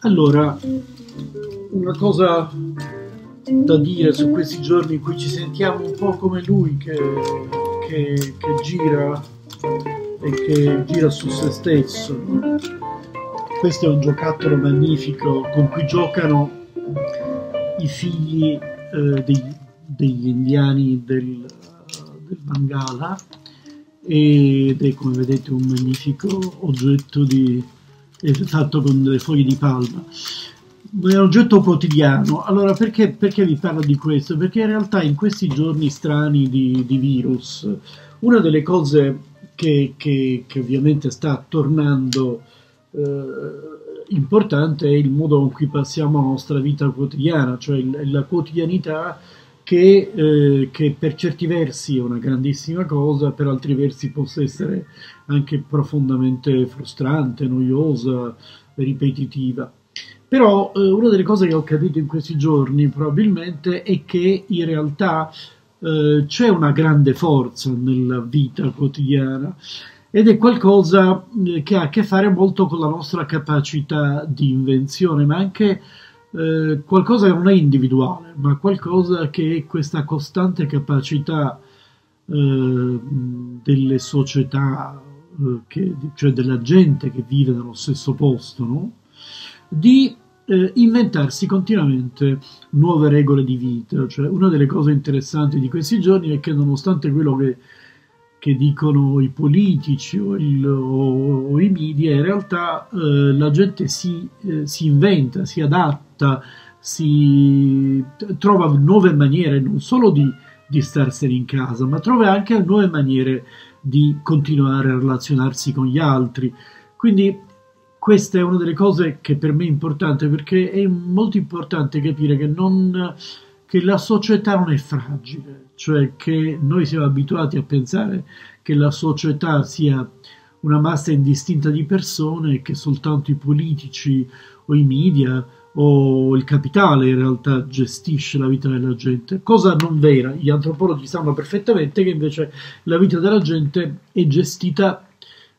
Allora, una cosa da dire su questi giorni in cui ci sentiamo un po' come lui che gira e che gira su se stesso. Questo è un giocattolo magnifico con cui giocano i figli degli indiani del Bangala ed è, come vedete, un magnifico oggetto fatto con delle foglie di palma. È un oggetto quotidiano. Allora, perché vi parlo di questo? Perché in realtà in questi giorni strani di virus, una delle cose che ovviamente sta tornando importante è il modo con cui passiamo la nostra vita quotidiana, cioè la quotidianità che per certi versi è una grandissima cosa, per altri versi possa essere anche profondamente frustrante, noiosa, ripetitiva. Però una delle cose che ho capito in questi giorni probabilmente è che in realtà c'è una grande forza nella vita quotidiana ed è qualcosa che ha a che fare molto con la nostra capacità di invenzione, ma anche qualcosa che non è individuale, ma qualcosa che è questa costante capacità delle società, cioè della gente che vive nello stesso posto, no? Di inventarsi continuamente nuove regole di vita. Cioè, una delle cose interessanti di questi giorni è che, nonostante quello che dicono i politici o i media, in realtà la gente si inventa, si adatta, si trova nuove maniere non solo di starsene in casa, ma trova anche nuove maniere di continuare a relazionarsi con gli altri. Quindi questa è una delle cose che per me è importante, perché è molto importante capire che la società non è fragile, cioè che noi siamo abituati a pensare che la società sia una massa indistinta di persone, che soltanto i politici o i media o il capitale in realtà gestisce la vita della gente, cosa non vera. Gli antropologi sanno perfettamente che invece la vita della gente è gestita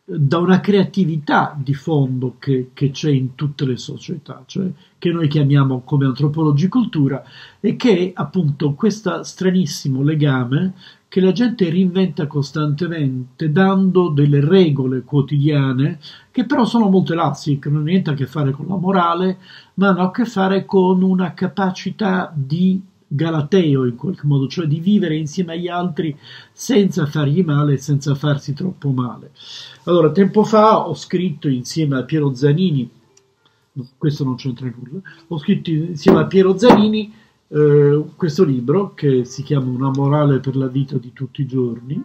da una creatività di fondo che c'è in tutte le società, cioè che noi chiamiamo come antropologi cultura, e che è appunto questo stranissimo legame che la gente reinventa costantemente dando delle regole quotidiane che però sono molto elastiche, che non hanno niente a che fare con la morale, ma hanno a che fare con una capacità di galateo in qualche modo, cioè di vivere insieme agli altri senza fargli male e senza farsi troppo male. Allora, tempo fa ho scritto insieme a Piero Zanini, questo non c'entra nulla, ho scritto insieme a Piero Zanini questo libro che si chiama Una morale per la vita di tutti i giorni,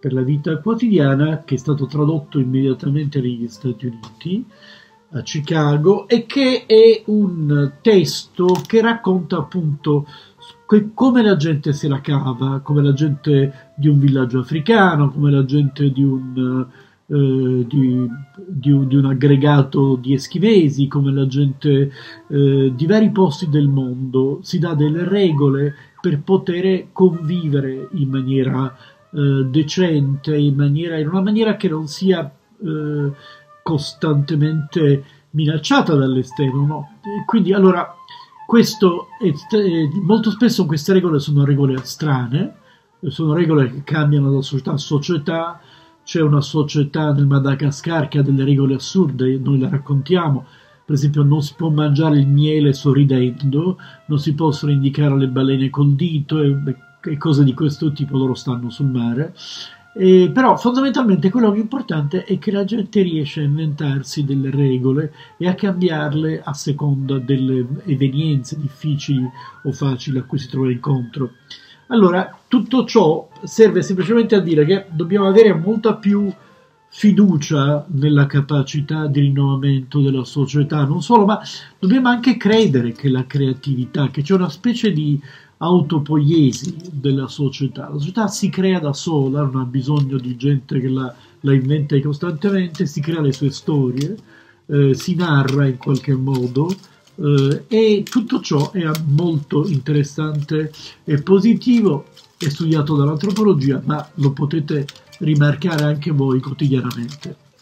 per la vita quotidiana, che è stato tradotto immediatamente negli Stati Uniti, a Chicago, e che è un testo che racconta appunto come la gente se la cava, come la gente di un villaggio africano, come la gente di un aggregato di eschimesi, come la gente di vari posti del mondo si dà delle regole per poter convivere in maniera decente, in una maniera che non sia costantemente minacciata dall'esterno, no? Quindi, allora, questo molto spesso queste regole sono regole strane, sono regole che cambiano da società a società. C'è una società nel Madagascar che ha delle regole assurde, noi la raccontiamo. Per esempio, non si può mangiare il miele sorridendo, non si possono indicare le balene col dito e cose di questo tipo. Loro stanno sul mare. Però fondamentalmente quello che è importante è che la gente riesce a inventarsi delle regole e a cambiarle a seconda delle evenienze difficili o facili a cui si trova incontro. Allora, tutto ciò serve semplicemente a dire che dobbiamo avere molta più fiducia nella capacità di rinnovamento della società, non solo, ma dobbiamo anche credere che la creatività, che c'è una specie di autopoiesi della società. La società si crea da sola, non ha bisogno di gente che la inventa costantemente, si crea le sue storie, si narra in qualche modo, e tutto ciò è molto interessante e positivo, è studiato dall'antropologia, ma lo potete rimarcare anche voi quotidianamente.